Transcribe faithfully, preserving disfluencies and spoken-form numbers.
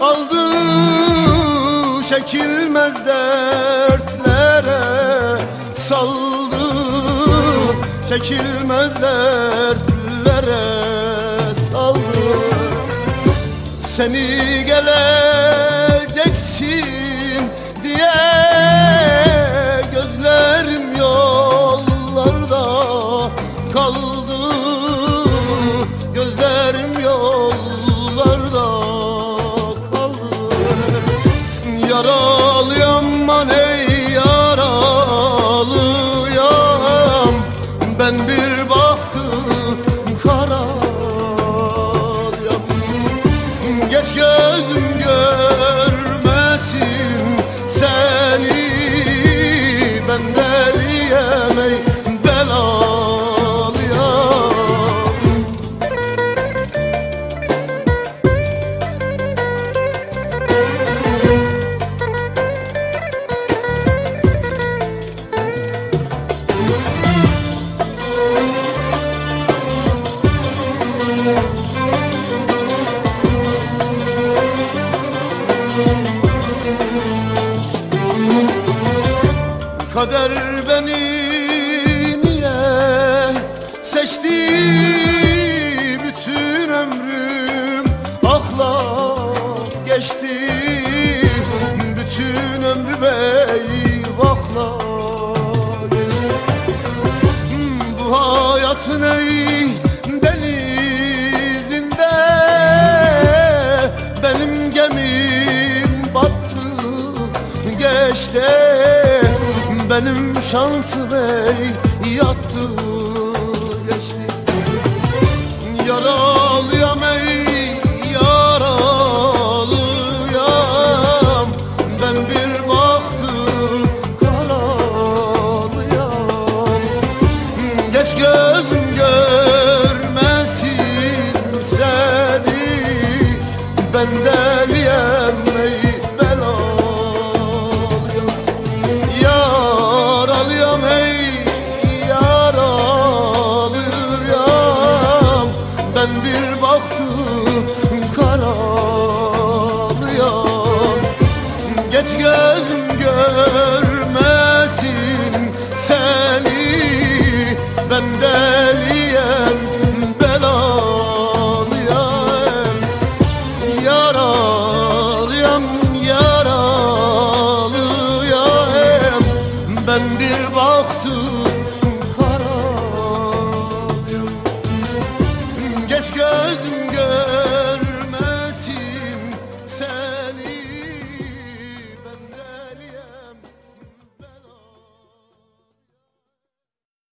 Aldı çekilmez dertlere, saldı çekilmez dertlere, saldı. Seni geleceksin diye gözlerim yollarda kaldı, gözlerim yollarda kaldı. Yaralıyam man ey yaralıyam, ben bir baktım karalıyam. Geç gözüm görmesin seni, ben deliyem ey belalıyam. Kader beni niye seçti, bütün ömrüm akla geçti, bütün ömrüm eyvahla geçti. Bu hayatın ey denizinde benim gemim battı geçti, benim şansım ey yattı geçti. Yaralıyam ey yaralıyam, ben bir baktım karalıyam. Geç gözüm görmesin seni, ben deliyem ey. Bir baktım karalıyam, geç gözüm görmesin seni, ben deliyem belalıyam. Yaralıyam yaralıyam, ben bir baktım